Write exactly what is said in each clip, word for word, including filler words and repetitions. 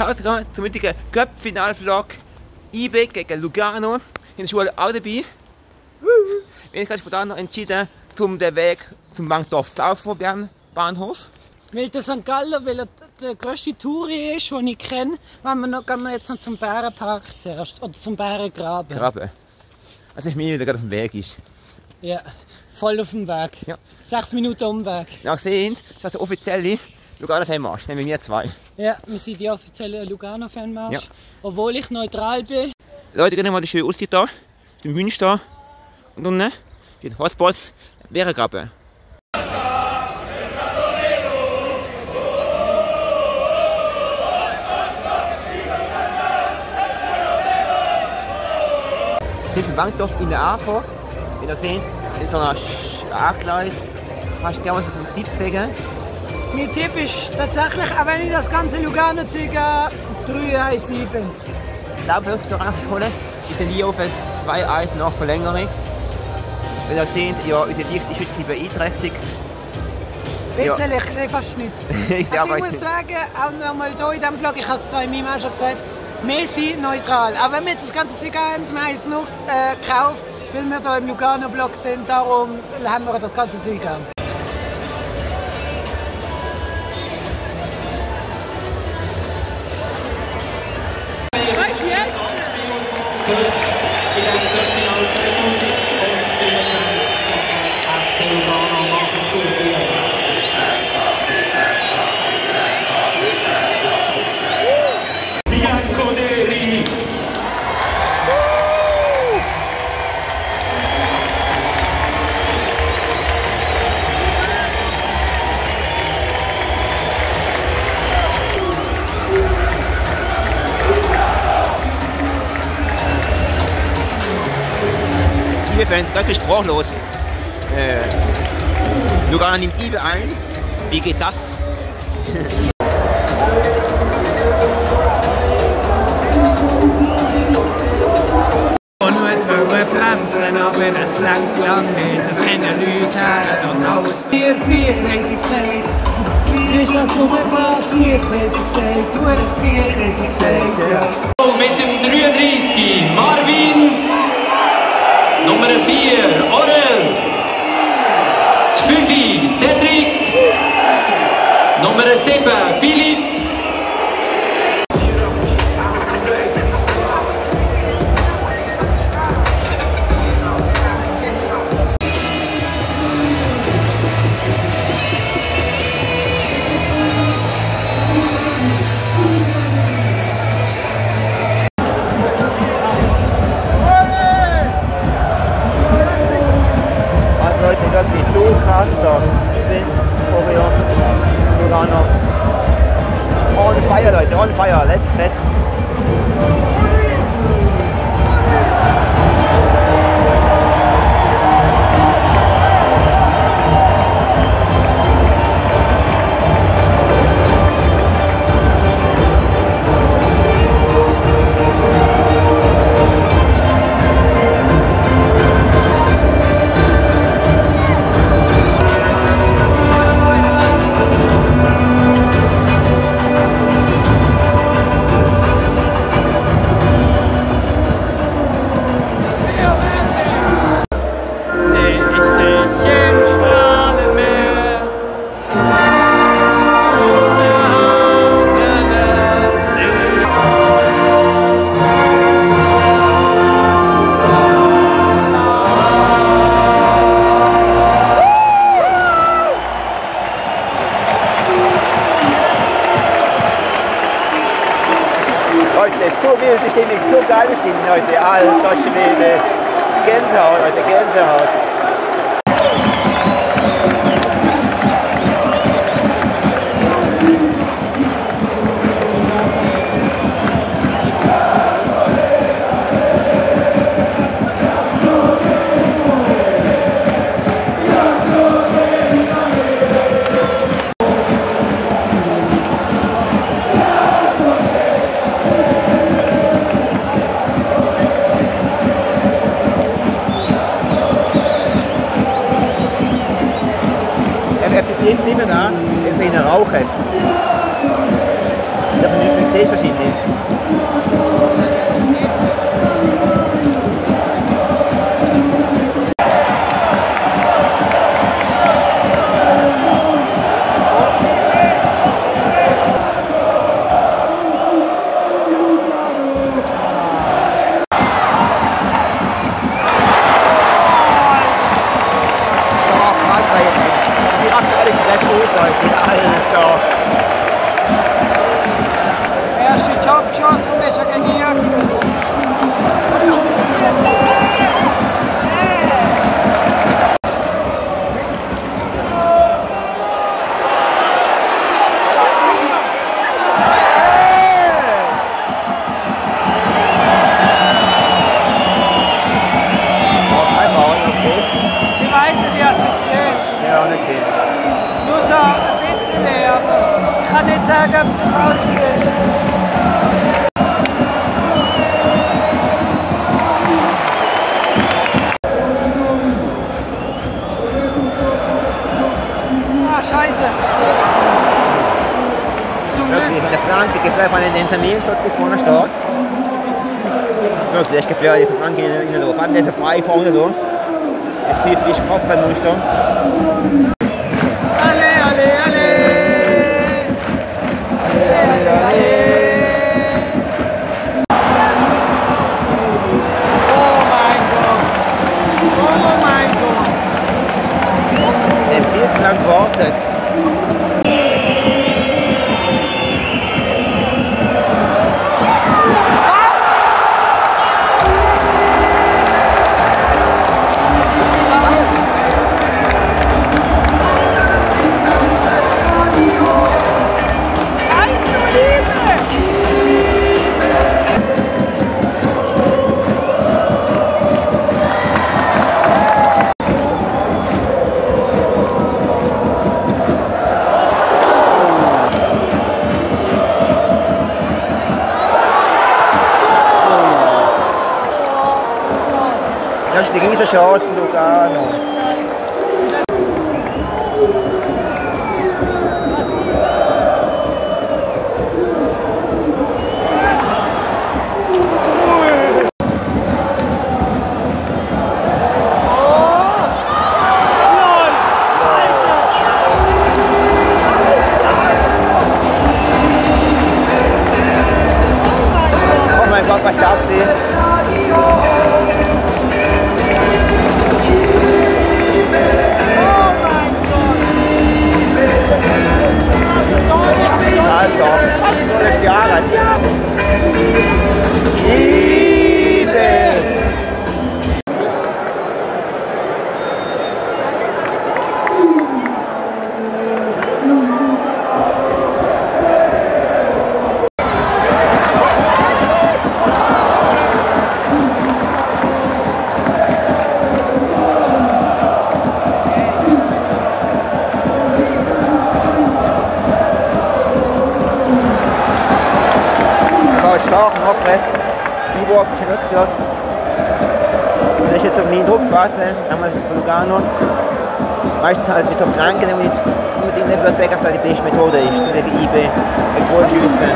Haut rein zum heutigen Köpf-Final-Vlog. I B gegen Lugano in der Schule Aldeby. Wir haben gerade spontan noch entschieden, um den Weg zum Bankdorf zu laufen, Bärenbahnhof. Weil der Sankt Galler, weil er der grösste Touri ist, den ich kenne, wenn wir noch, gehen wir jetzt noch zum Bärenpark zuerst, oder zum Bärengraben. Graben. Also ich meine, wie der gerade auf dem Weg ist. Ja, voll auf dem Weg. Ja. Sechs Minuten Umweg. Nachsehen, das ist der offizielle Lugano-Fanmarsch, nämlich wir zwei. Ja, wir sind die offizielle Lugano-Fanmarsch, ja. Obwohl ich neutral bin. Leute, gehen mal die schöne Aussicht da, den Münster und unten den Hotspot Bärengraben. Wir sind in Bankdorf in der A V O. Wie ihr seht, ist so ein Schlaggleis. Fast gerne was auf dem Tipp sagen. Mein Tipp ist tatsächlich, auch wenn ich das ganze Lugano zeige, drei eins sieben. Ich glaube, wir müssen noch nachholen. Ich bin hier auf zwei eins nach Verlängerung. Wie ihr seht, ja, unser Licht ist heute beeinträchtigt. Bitte, ja. Ich sehe fast nicht. ich also ich muss nicht. sagen, auch nochmal hier in diesem Vlog, ich habe es zwar in meinem auch schon gesagt, wir sind neutral, aber wenn wir jetzt das ganze Zeug haben, wir haben es nur äh, gekauft, weil wir hier im Lugano-Block sind, darum haben wir das ganze Zeug an. Weißt du jetzt? Ich bin wirklich sprachlos. Äh, Lugano nimmt Ibe ein. Wie geht das? Pflanzen, aber es langt lang nicht. Es rennen Leute her und aus. Wir vier haben sie gesagt, mir ist das nur passiert, haben sie gesagt. Du hast sie, haben sie gesagt, ja. Oh, mit dem dreiunddreißig, Marvin. Nummer vier, Orel. fünf, Cedric. Nummer sieben, Philipp. Heute, alter Schwede, Gänsehaut, heute Gänsehaut. Chance in Lugano. Oh mein Gott, was darf sie? Doch, zwölf Jahre alt. Liebe! Wenn ich jetzt auf den Druck fasse, damals ist es von Lugano, meistens halt mit so Flanken, damit unbedingt etwas Leckers die beste Methode ist, wegen I B, wegen Goalschüsse.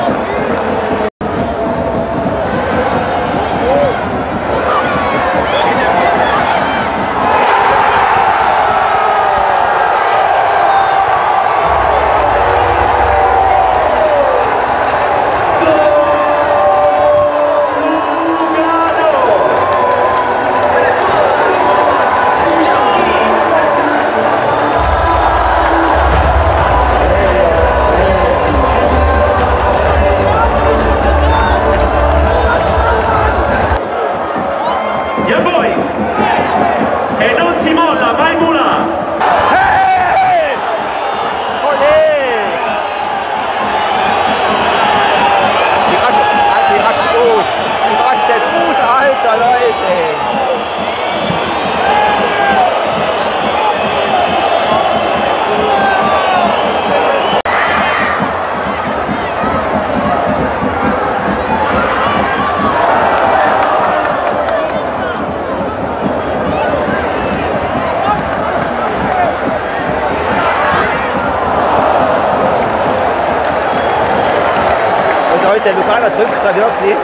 der Luganer drückt da wirklich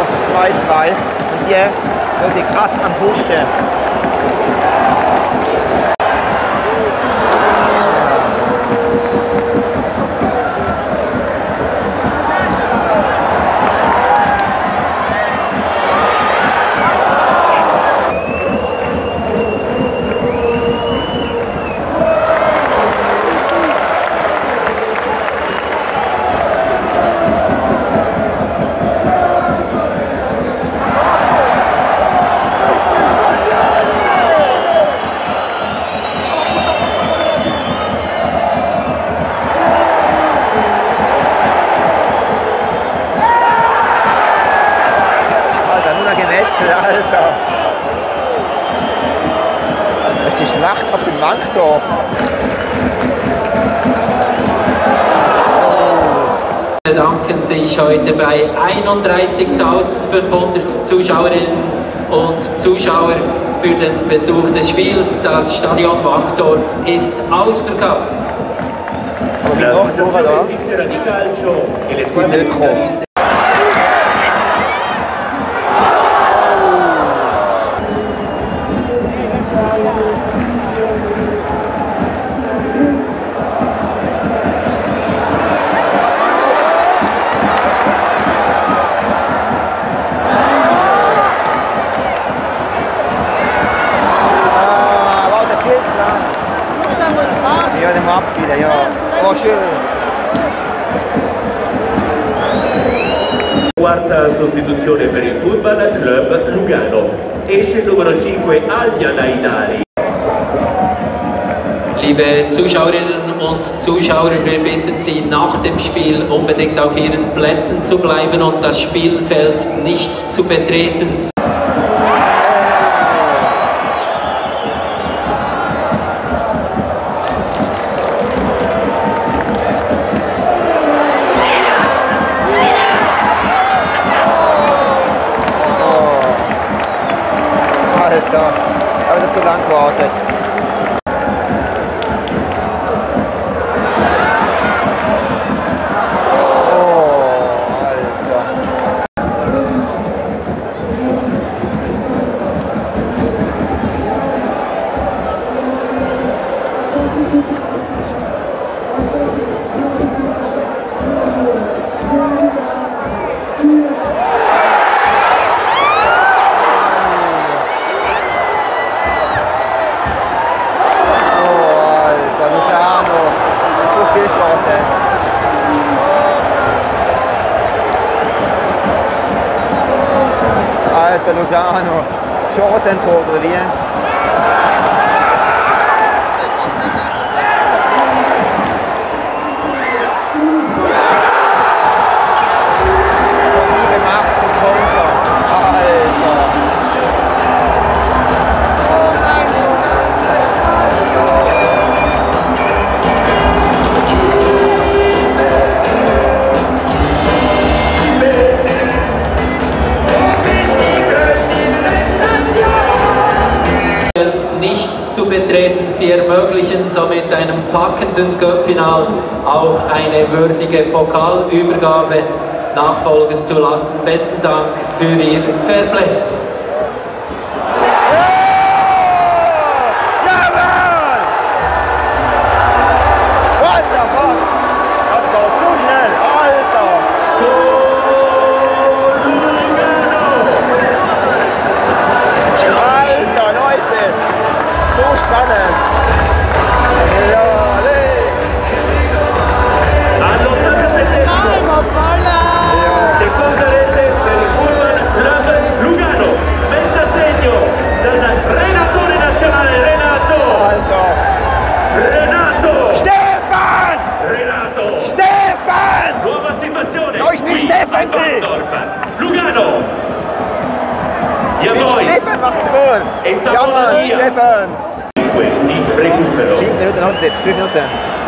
auf zwei zwei und der wirklich krass am Puschen. Bankdorf. Bedanken sich heute bei einunddreißigtausendfünfhundert Zuschauerinnen und Zuschauer für den Besuch des Spiels. Das Stadion Bankdorf ist ausverkauft. Quarta sostituzione per il Football Club Lugano. Esce il numero cinque Aldin Hajdari. Liebe Zuschauerinnen und Zuschauer, wir bitten Sie, nach dem Spiel unbedingt auf Ihren Plätzen zu bleiben und das Spielfeld nicht zu betreten. Lugano, Chancentod oder wie? Sie ermöglichen somit einem packenden Köpf-Final auch eine würdige Pokalübergabe nachfolgen zu lassen. Besten Dank für Ihr Fairplay.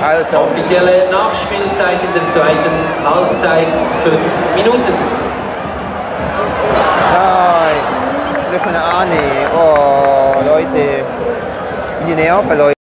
Alter. Offizielle Nachspielzeit in der zweiten Halbzeit, fünf Minuten. Nein, das ist keine Ahnung. Oh, Leute, in die Nerven, Leute.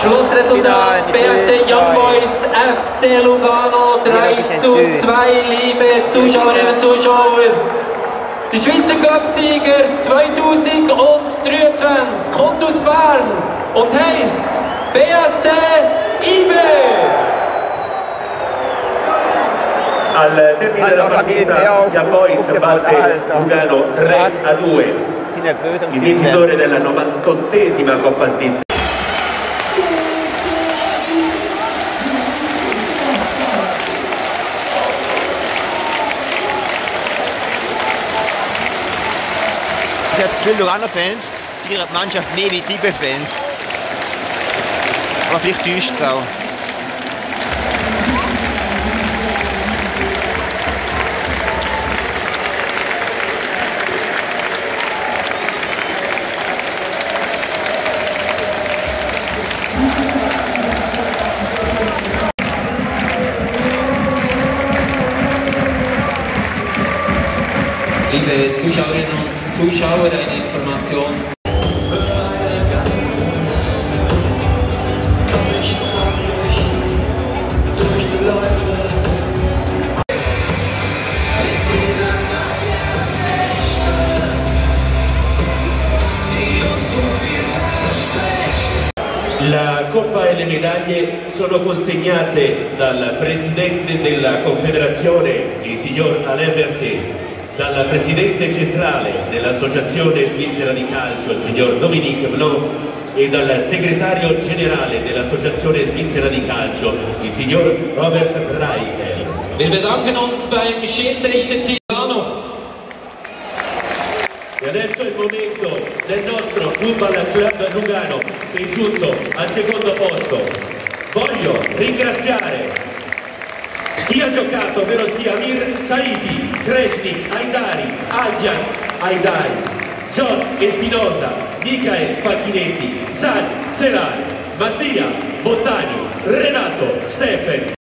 Schlussresultat B S C Young Boys F C Lugano drei zu zwei, liebe Zuschauerinnen und Zuschauer. Der Schweizer Cup-Sieger zweitausenddreiundzwanzig kommt aus Bern und heisst B S C Ibe. Al termine della partita Young Boys batte Lugano tre a due, il vincitore della novantottesima Coppa Svizzera. Das Gefühl Lugano-Fans, die Mannschaft mehr wie Tibe-Fans. Aber vielleicht täuscht es auch. Liebe Zuschauerinnen und Zuschauer, eine Information. La coppa e le medaglie sono consegnate dal presidente della Confederazione, il signor Alain Berset, dalla Presidente Centrale dell'Associazione Svizzera di Calcio, il signor Dominique Blanc, e dal Segretario Generale dell'Associazione Svizzera di Calcio, il signor Robert Reiter. Wir bedanken uns beim Schiedsrichter Tirano. E adesso è il momento del nostro Football Club Lugano, che è giunto al secondo posto. Voglio ringraziare chi ha giocato, ovvero sia Amir Saidi, Kresnik Aidari, Aldin Hajdari, John Espinosa, Michael Falchinetti, Zan Zelai, Mattia Bottani, Renato Stefan,